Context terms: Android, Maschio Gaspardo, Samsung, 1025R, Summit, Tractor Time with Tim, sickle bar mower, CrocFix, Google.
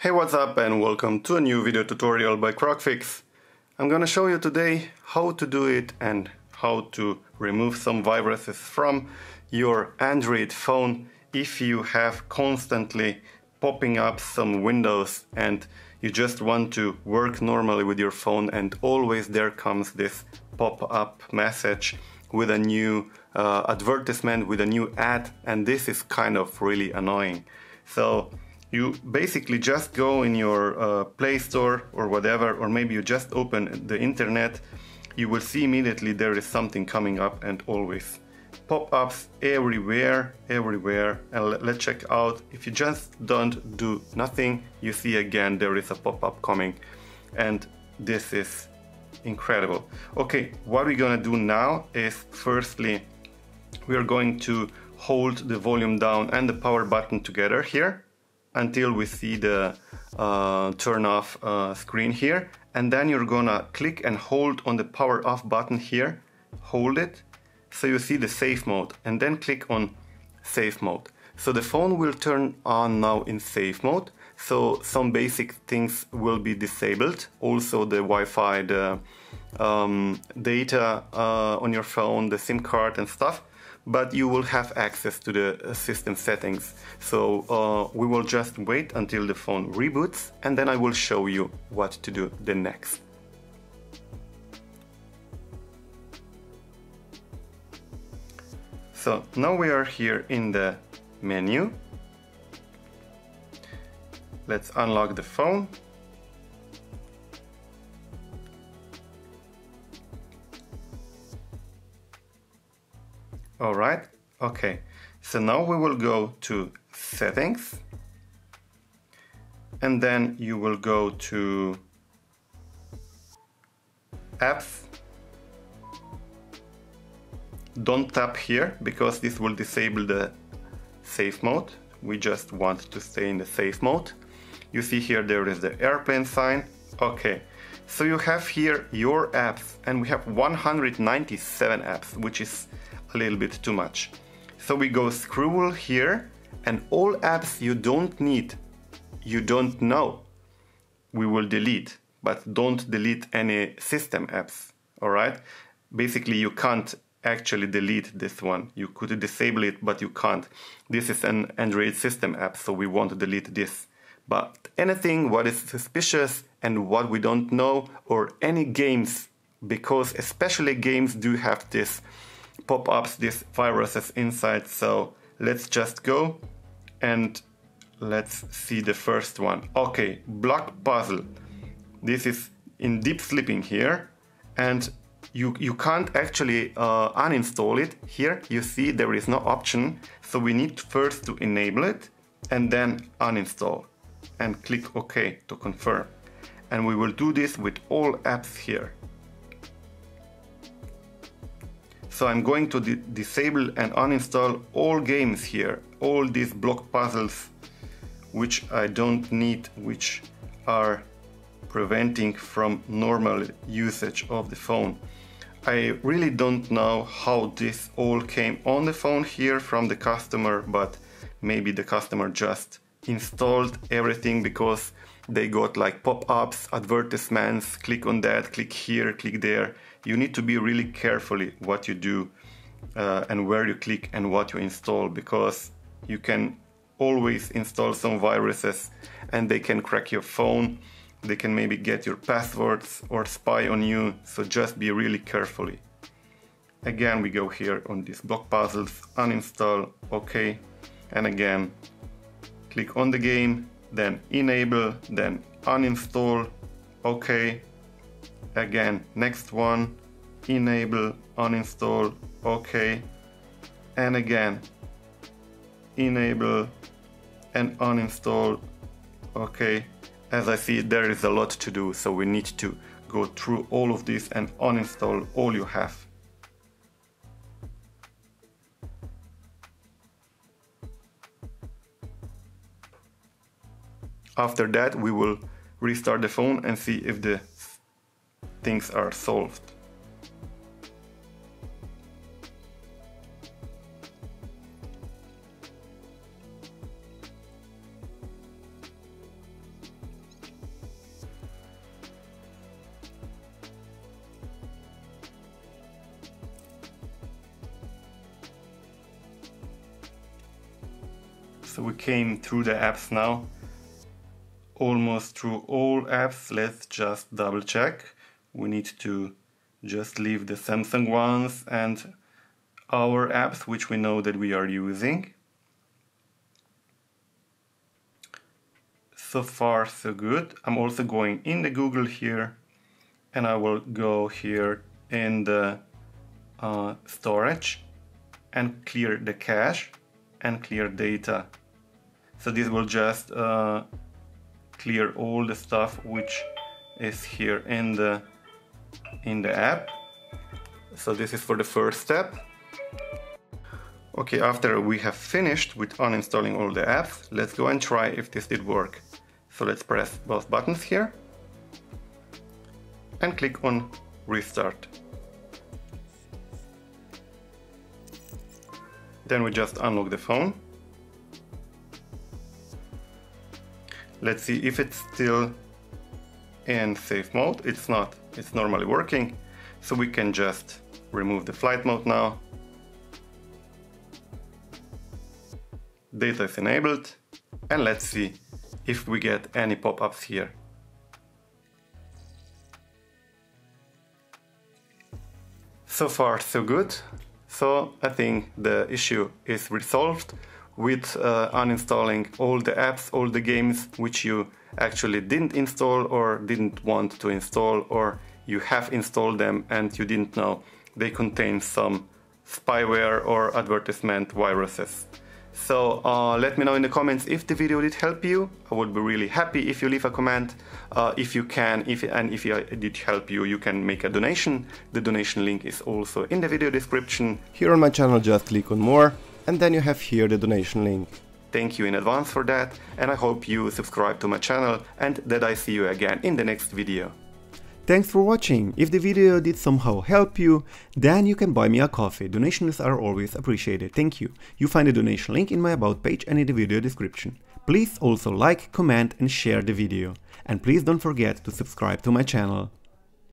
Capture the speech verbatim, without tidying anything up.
Hey, what's up, and welcome to a new video tutorial by CrocFix. I'm gonna show you today how to do it and how to remove some viruses from your Android phone if you have constantly popping up some windows and you just want to work normally with your phone and always there comes this pop-up message with a new uh, advertisement, with a new ad, and this is kind of really annoying. So you basically just go in your uh, Play Store or whatever, or maybe you just open the internet, you will see immediately there is something coming up and always pop-ups everywhere, everywhere. And let's check out, if you just don't do nothing, you see again there is a pop-up coming, and this is incredible. Okay, what we're gonna do now is, firstly, we are going to hold the volume down and the power button together here until we see the uh, turn off uh, screen here, and then you're gonna click and hold on the power off button here, hold it, so you see the safe mode, and then click on safe mode. So the phone will turn on now in safe mode, so some basic things will be disabled, also the Wi-Fi, the um, data uh, on your phone, the SIM card and stuff, but you will have access to the system settings. So uh, we will just wait until the phone reboots, and then I will show you what to do the next. So now we are here in the menu. Let's unlock the phone. All right, okay, so now we will go to settings, and then you will go to apps. Don't tap here because this will disable the safe mode. We just want to stay in the safe mode. You see here there is the airplane sign. Okay, so you have here your apps, and we have one hundred ninety-seven apps, which is a little bit too much. So we go scroll here, and all apps you don't need, you don't know, we will delete, but don't delete any system apps. All right, basically you can't actually delete this one. You could disable it, but you can't. This is an Android system app, so we want to delete this. But anything what is suspicious and what we don't know, or any games, because especially games do have this pop-ups, these viruses inside. So let's just go and let's see the first one. Okay, block puzzle. This is in deep sleeping here, and you you can't actually uh, uninstall it. Here you see there is no option, so we need first to enable it and then uninstall, and click OK to confirm. And we will do this with all apps here. So I'm going to disable and uninstall all games here, all these block puzzles, which I don't need, which are preventing from normal usage of the phone. I really don't know how this all came on the phone here from the customer, but maybe the customer just installed everything because they got like pop-ups, advertisements, click on that, click here, click there. You need to be really carefully what you do uh, and where you click and what you install, because you can always install some viruses and they can crack your phone, they can maybe get your passwords or spy on you, so just be really carefully. Again, we go here on these block puzzles, uninstall, okay, and again, click on the game, then enable, then uninstall, okay. Again, next one, enable, uninstall, OK, and again, enable and uninstall, OK. As I see, there is a lot to do, so we need to go through all of this and uninstall all you have. After that, we will restart the phone and see if the things are solved. So we came through the apps now, almost through all apps. Let's just double check. We need to just leave the Samsung ones and our apps which we know that we are using. So far so good. I'm also going in the Google here, and I will go here in the uh, storage and clear the cache and clear data. So this will just uh, clear all the stuff which is here in the in the app. So this is for the first step. Okay, after we have finished with uninstalling all the apps, let's go and try if this did work. So let's press both buttons here and click on restart. Then we just unlock the phone. Let's see if it's still in safe mode. It's not, it's normally working. So we can just remove the flight mode now. Data is enabled, and let's see if we get any pop-ups here. So far so good. So I think the issue is resolved with uh, uninstalling all the apps, all the games which you actually didn't install or didn't want to install, or you have installed them and you didn't know they contain some spyware or advertisement viruses. So uh, let me know in the comments if the video did help you. I would be really happy if you leave a comment. Uh, if you can, if and if it did help you, you can make a donation. The donation link is also in the video description. Here on my channel, just click on more, and then you have here the donation link. Thank you in advance for that, and I hope you subscribe to my channel and that I see you again in the next video. Thanks for watching. If the video did somehow help you, then you can buy me a coffee. Donations are always appreciated. Thank you. You find the donation link in my About page and in the video description. Please also like, comment and share the video. And please don't forget to subscribe to my channel.